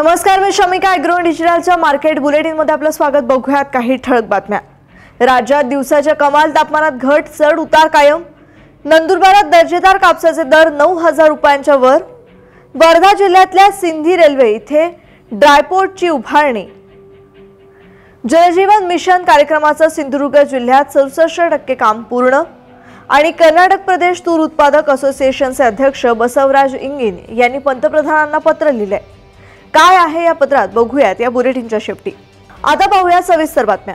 नमस्कार, मी समीक्षा agro डिजिटलच्या market bulletin मध्ये आपलं स्वागत। बघूयात काही ठळक बातम्या। राज्यात दिवसाच्या कमाल तापमानात घट, चढ उतार कायम। नंदुरबारात दर्जेदार कापसाचे दर 9000 रुपयांच्या वर। वर्धा जिल्ह्यातल्या सिंधी रेल्वे इथे ड्रायपोर्टची उभारणी। जलजीवन मिशन कार्यक्रमाचा सिंधुदुर्ग जिल्ह्यात 64% काम पूर्ण। आणि कर्नाटक प्रदेश तूर उत्पादक असोसिएशनचे अध्यक्ष बसवराज इंगिनी यांनी पंतप्रधानांना पत्र लिहिले। काय आहे या पत्रात बघूयात या बुलेटिनच्या शेवटी। आता पाहूया सविस्तर बातम्या।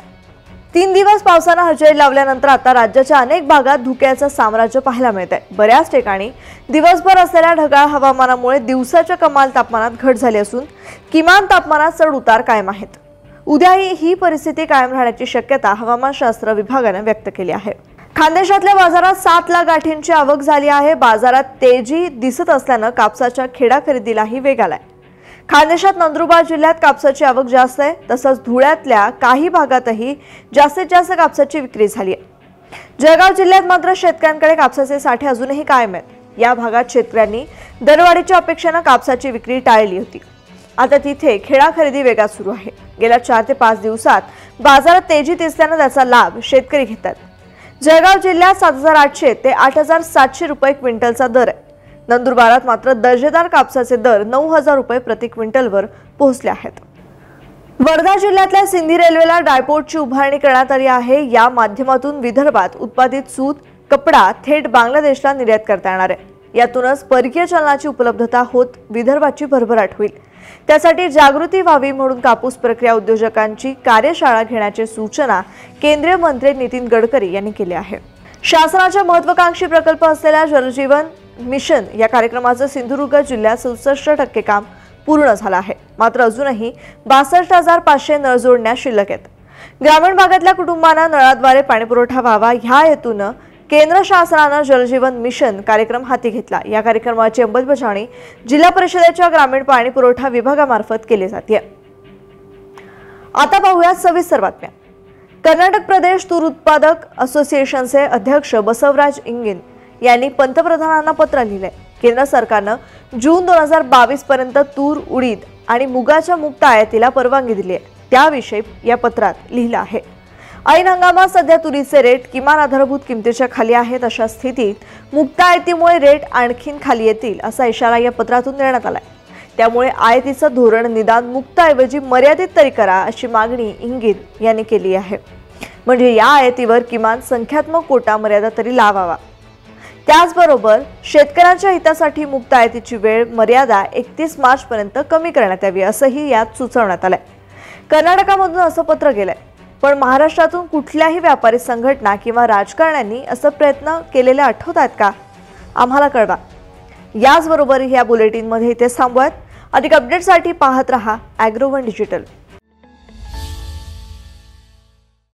3 दिवस पावसाने हजेरी लावल्यानंतर आता राज्याच्या अनेक भागात धुक्याचे साम्राज्य पाहायला मिळते। बऱ्याच ठिकाणी दिवसभर असलेल्या ढगाळ हवामानामुळे दिवसाच्या कमाल तापमानात घट झाली असून किमान तापमानात चढ उतार कायम आहेत। उद्याही ही परिस्थिती कायम राहण्याची शक्यता हवामानशास्त्र विभागाने व्यक्त केली आहे। खानदेशातल्या बाजारात 7 लाख गाठींची आवक झाली आहे। बाजारात तेजी दिसत असल्याने कापसाच्या खेडा खरेदीलाही वेग आलाय। खानदेशात नंदुरबार जिल्ह्यात कापसाची आवक जास्त आहे। तसंच धुळ्यातल्या काही भागातही जास्तीत जास्त कापसाची विक्री झाली आहे। जळगाव जिल्ह्यात मात्र शेतकऱ्यांकडे कापसाचे साठे अजूनही कायम आहेत। या भागात शेतकऱ्यांनी दरवाढीच्या अपेक्षेने कापसाची विक्री टाळली होती। आता तिथे खेडा खरेदी वेगात सुरू आहे। गेल्या 4 ते 5 दिवसात बाजारात तेजी दिसल्याने त्याचा लाभ शेतकरी घेतात। जळगाव जिल्ह्यात 7800 ते 8700 रुपये क्विंटलचा दर आहे। नंदुरबारात मात्र दर्जेदार कापसाचे दर 9000 रुपये प्रति क्विंटलवर पोहोचले आहेत। वर्धा जिल्ह्यातल्या सिंधी रेल्वेला ड्रायपोर्टची उभारणी करण्यात आली आहे। या माध्यमातून विदर्भात उत्पादित सूत, कपडा थेट बांगलादेशला निर्यात करता येणार आहे। यातूनच परकीय चलनाची उपलब्धता होत विदर्भाची भरभराट होईल। त्यासाठी जागृती व्हावी म्हणून कापूस प्रक्रिया उद्योजकांची कार्यशाळा घेण्याची सूचना केंद्रीय मंत्री नितीन गडकरी यांनी केली आहे। शासनाच्या महत्त्वाकांक्षी प्रकल्प असलेल्या जलजीवन मिशन या कार्यक्रमाचं सिंधुदुर्ग जिल्ह्यात 67% काम पूर्ण झालं आहे। मात्र अजूनही 62500 नळ जोडण्या शिल्लक आहेत। ग्रामीण भागातल्या कुटुंबांना नळाद्वारे पाणीपुरवठा व्हावा ह्या हेतूने केंद्र शासनानं जलजीवन मिशन कार्यक्रम हाती घेतला। या कार्यक्रमाची अंमलबजावणी जिल्हा परिषदेच्या ग्रामीण पाणीपुरवठा विभागामार्फत केली जाते। आता पाहूया सविस्तर बातम्या। कर्नाटक प्रदेश तूर उत्पादक असोसिएशनचे अध्यक्ष बसवराज इंगिनी यांनी पंतप्रधानांना पत्र लिहिले। केंद्र सरकारनं जून 2022 पर्यंत तूर, उडीद आणि मुगाच्या मुक्त आयातीला परवानगी दिली आहे। त्याविषयी या पत्रात लिहिलं आहे। ऐन हंगामात सध्या तुरीचे रेट किमान आधारभूत किमतीच्या खाली आहेत। अशा स्थितीत मुक्त आयातीमुळे रेट आणखीन खाली येतील असा इशारा या पत्रातून देण्यात आलाय। त्यामुळे आयातीचं धोरण निदान मुक्ताऐवजी मर्यादित तरी करा अशी मागणी इंगित यांनी केली आहे। म्हणजे या आयातीवर किमान संख्यात्मक कोटा मर्यादा तरी लावावा। त्याचबरोबर शेतकऱ्यांच्या हितासाठी मुक्त आयातीची वेळ मर्यादा 31 मार्च पर्यंत कमी करण्यात यावी असंही यात सुचवण्यात आलंय। कर्नाटकामधून असं पत्र गेलंय, पण महाराष्ट्रातून कुठल्याही व्यापारी संघटना किंवा राजकारण्यांनी असं प्रयत्न केलेले आठवतात का? आम्हाला कळवा। याचबरोबर या बुलेटिनमध्ये इथे थांबूयात। अधिक अपडेटसाठी पाहत रहा ॲग्रोवन डिजिटल।